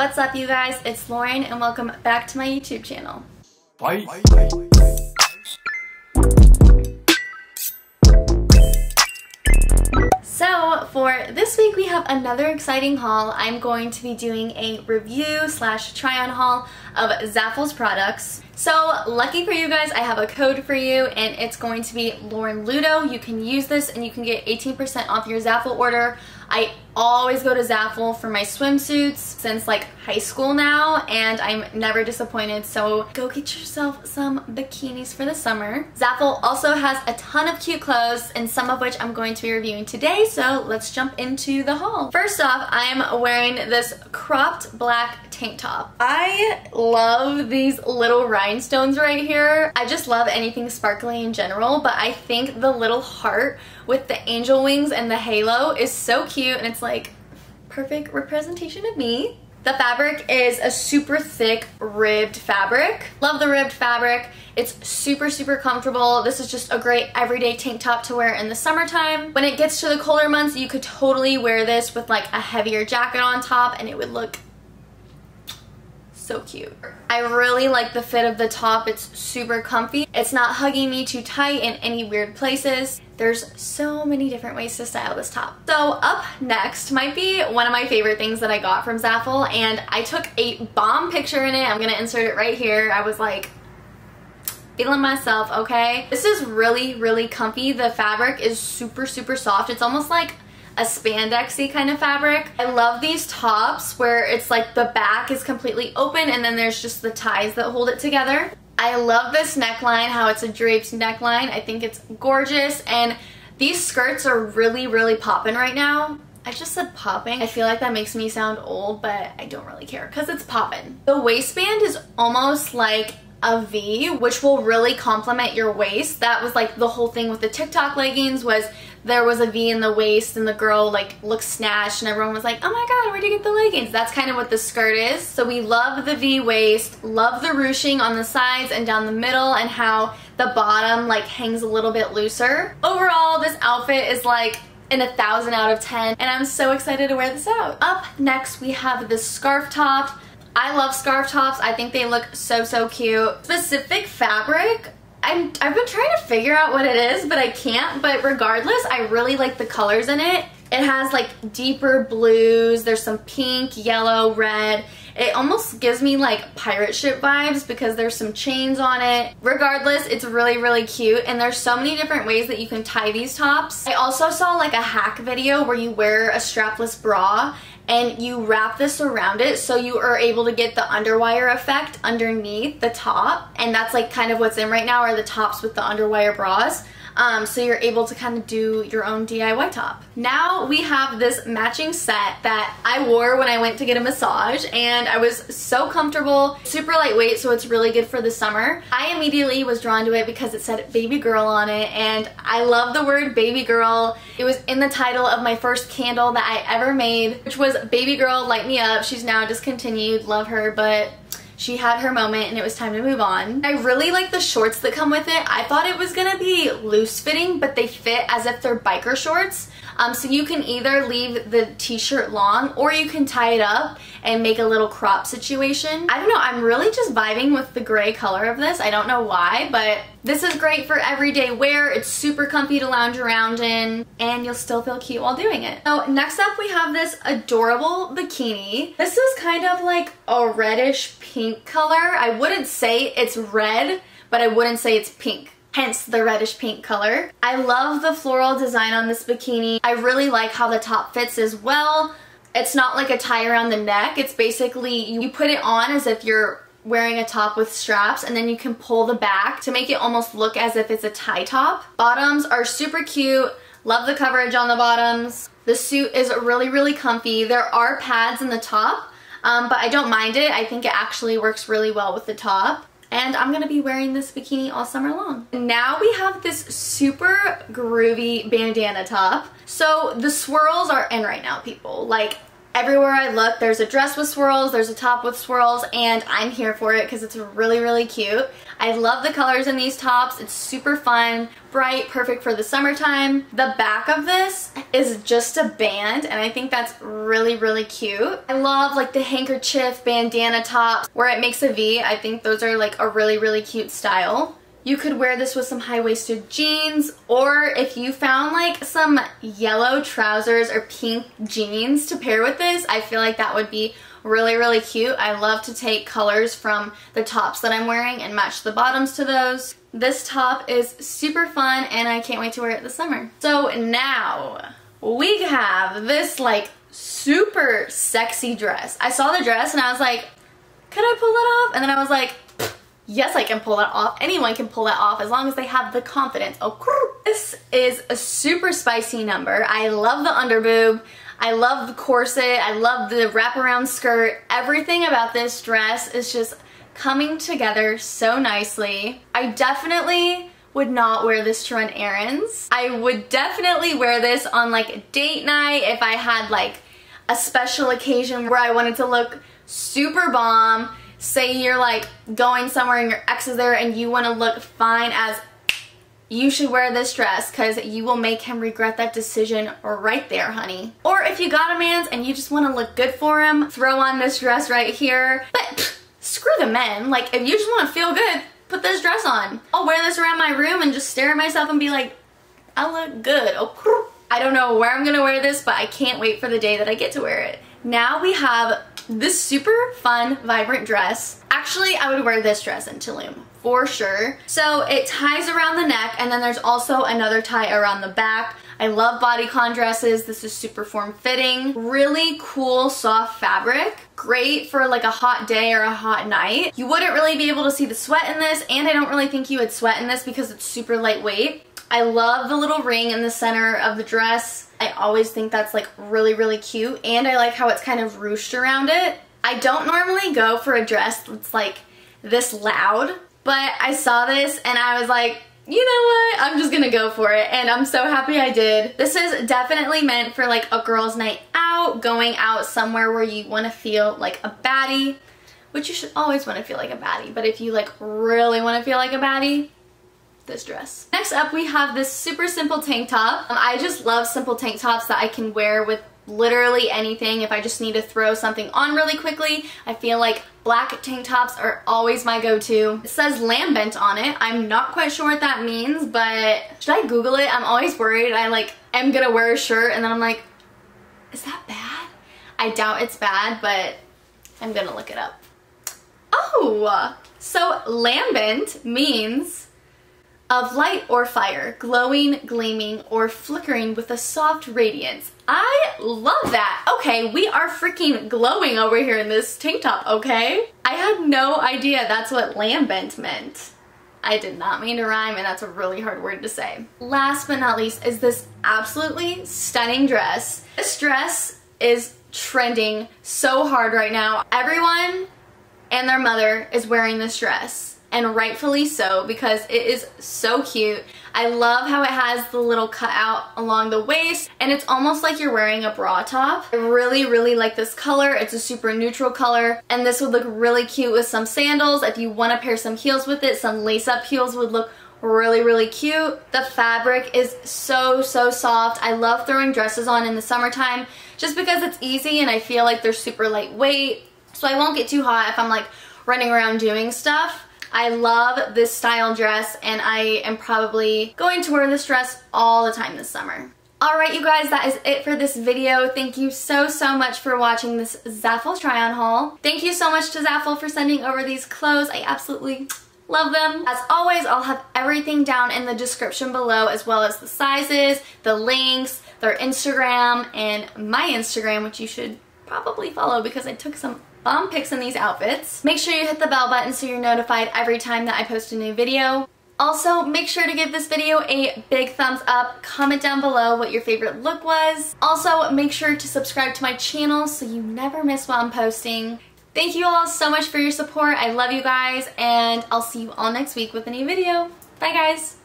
What's up, you guys? It's Lauren, and welcome back to my YouTube channel. Bye. So for this week, we have another exciting haul. I'm going to be doing a review slash try on haul of Zaful's products. So lucky for you guys, I have a code for you, and it's going to be Lauren Ludo. You can use this and you can get 18% off your Zaful order. I always go to Zaful for my swimsuits since like high school now, and I'm never disappointed, so go get yourself some bikinis for the summer. Zaful also has a ton of cute clothes, and some of which I'm going to be reviewing today, so let's jump into the haul. First off, I'm wearing this cropped black tank top. I love these little rhinestones right here. I just love anything sparkly in general, but I think the little heart with the angel wings and the halo is so cute, and it's like perfect representation of me. The fabric is a super thick ribbed fabric. Love the ribbed fabric. It's super comfortable. This is just a great everyday tank top to wear in the summertime. When it gets to the colder months, you could totally wear this with like a heavier jacket on top and it would look so cute. I really like the fit of the top. It's super comfy. It's not hugging me too tight in any weird places. There's so many different ways to style this top. So up next might be one of my favorite things that I got from Zaful, and I took a bomb picture in it. I'm gonna insert it right here. I was like, feeling myself, okay? This is really comfy. The fabric is super soft. It's almost like a spandexy kind of fabric. I love these tops where it's like the back is completely open and then there's just the ties that hold it together. I love this neckline, how it's a draped neckline. I think it's gorgeous, and these skirts are really popping right now. I just said popping. I feel like that makes me sound old, but I don't really care because it's popping. The waistband is almost like a V, which will really complement your waist. That was like the whole thing with the TikTok leggings, was there was a V in the waist and the girl like looked snatched and everyone was like, oh my god, where'd you get the leggings? That's kind of what the skirt is. So we love the V waist, love the ruching on the sides and down the middle, and how the bottom like hangs a little bit looser. Overall, this outfit is like in 1,000 out of 10, and I'm so excited to wear this out. Up next, we have this scarf top. I love scarf tops. I think they look so cute. Specific fabric, I've been trying to figure out what it is, but I can't. But regardless, I really like the colors in it. It has like deeper blues. There's some pink, yellow, red. It almost gives me like pirate ship vibes because there's some chains on it. Regardless, it's really cute, and there's so many different ways that you can tie these tops. I also saw like a hack video where you wear a strapless bra and you wrap this around it so you are able to get the underwire effect underneath the top, and that's like kind of what's in right now, are the tops with the underwire bras. So you're able to kind of do your own DIY top. Now we have this matching set that I wore when I went to get a massage, and I was so comfortable, super lightweight, so it's really good for the summer. I immediately was drawn to it because it said baby girl on it, and I love the word baby girl. It was in the title of my first candle that I ever made, which was Baby Girl Light Me Up. She's now discontinued, love her, but she had her moment and it was time to move on. I really like the shorts that come with it. I thought it was gonna be loose fitting, but they fit as if they're biker shorts. So you can either leave the t-shirt long or you can tie it up and make a little crop situation. I don't know, I'm really just vibing with the gray color of this. I don't know why, but this is great for everyday wear. It's super comfy to lounge around in, and you'll still feel cute while doing it. So next up, we have this adorable bikini. This is kind of like a reddish pink color. I wouldn't say it's red, but I wouldn't say it's pink. Hence the reddish pink color. I love the floral design on this bikini. I really like how the top fits as well. It's not like a tie around the neck. It's basically you put it on as if you're wearing a top with straps, and then you can pull the back to make it almost look as if it's a tie top. Bottoms are super cute. Love the coverage on the bottoms. The suit is really comfy. There are pads in the top, but I don't mind it. I think it actually works really well with the top. And I'm gonna be wearing this bikini all summer long. Now we have this super groovy bandana top. So the swirls are in right now, people. Like Everywhere I look, there's a dress with swirls, there's a top with swirls, and I'm here for it because it's really, really cute. I love the colors in these tops. It's super fun, bright, perfect for the summertime. The back of this is just a band, and I think that's really, really cute. I love like the handkerchief bandana tops where it makes a V. I think those are like a really, really cute style. You could wear this with some high-waisted jeans, or if you found like some yellow trousers or pink jeans to pair with this, I feel like that would be really, really cute. I love to take colors from the tops that I'm wearing and match the bottoms to those. This top is super fun and I can't wait to wear it this summer. So now we have this like super sexy dress. I saw the dress and I was like, could I pull that off? And then I was like, yes, I can pull that off. Anyone can pull that off as long as they have the confidence. Oh, this is a super spicy number. I love the underboob. I love the corset. I love the wraparound skirt. Everything about this dress is just coming together so nicely. I definitely would not wear this to run errands. I would definitely wear this on like a date night if I had like a special occasion where I wanted to look super bomb. Say you're like going somewhere and your ex is there and you want to look fine as you should wear this dress because you will make him regret that decision right there, honey. Or if you got a man's and you just want to look good for him, throw on this dress right here. But pff, screw the men. Like if you just want to feel good, put this dress on. I'll wear this around my room and just stare at myself and be like, I look good. Oh, I don't know where I'm going to wear this, but I can't wait for the day that I get to wear it. Now we have this super fun, vibrant dress. Actually, I would wear this dress in Tulum, for sure. So it ties around the neck, and then there's also another tie around the back. I love bodycon dresses. This is super form-fitting. Really cool, soft fabric. Great for like a hot day or a hot night. You wouldn't really be able to see the sweat in this, and I don't really think you would sweat in this because it's super lightweight. I love the little ring in the center of the dress. I always think that's like really, really cute, and I like how it's kind of ruched around it. I don't normally go for a dress that's like this loud, but I saw this and I was like, you know what? I'm just gonna go for it, and I'm so happy I did. This is definitely meant for like a girls' night out, going out somewhere where you wanna feel like a baddie, which you should always wanna feel like a baddie, but if you like really wanna feel like a baddie, this dress. Next up, we have this super simple tank top. I just love simple tank tops that I can wear with literally anything. If I just need to throw something on really quickly, I feel like black tank tops are always my go-to. It says lambent on it. I'm not quite sure what that means, but should I Google it? I'm always worried. I like am gonna wear a shirt and then I'm like, is that bad? I doubt it's bad, but I'm gonna look it up. Oh, so lambent means of light or fire, glowing, gleaming, or flickering with a soft radiance. I love that. Okay, we are freaking glowing over here in this tank top, okay? I had no idea that's what lambent meant. I did not mean to rhyme, and that's a really hard word to say. Last but not least is this absolutely stunning dress. This dress is trending so hard right now. Everyone and their mother is wearing this dress. And rightfully so, because it is so cute. I love how it has the little cutout along the waist, and it's almost like you're wearing a bra top. I really, really like this color. It's a super neutral color, and this would look really cute with some sandals. If you want to pair some heels with it, some lace-up heels would look really, really cute. The fabric is so, so soft. I love throwing dresses on in the summertime just because it's easy, and I feel like they're super lightweight, so I won't get too hot if I'm like running around doing stuff. I love this style dress, and I am probably going to wear this dress all the time this summer. Alright you guys, that is it for this video. Thank you so, so much for watching this Zaful try-on haul. Thank you so much to Zaful for sending over these clothes. I absolutely love them. As always, I'll have everything down in the description below, as well as the sizes, the links, their Instagram, and my Instagram, which you should probably follow because I took some bomb pics in these outfits. Make sure you hit the bell button so you're notified every time that I post a new video. Also, make sure to give this video a big thumbs up. Comment down below what your favorite look was. Also, make sure to subscribe to my channel so you never miss what I'm posting. Thank you all so much for your support. I love you guys, and I'll see you all next week with a new video. Bye guys!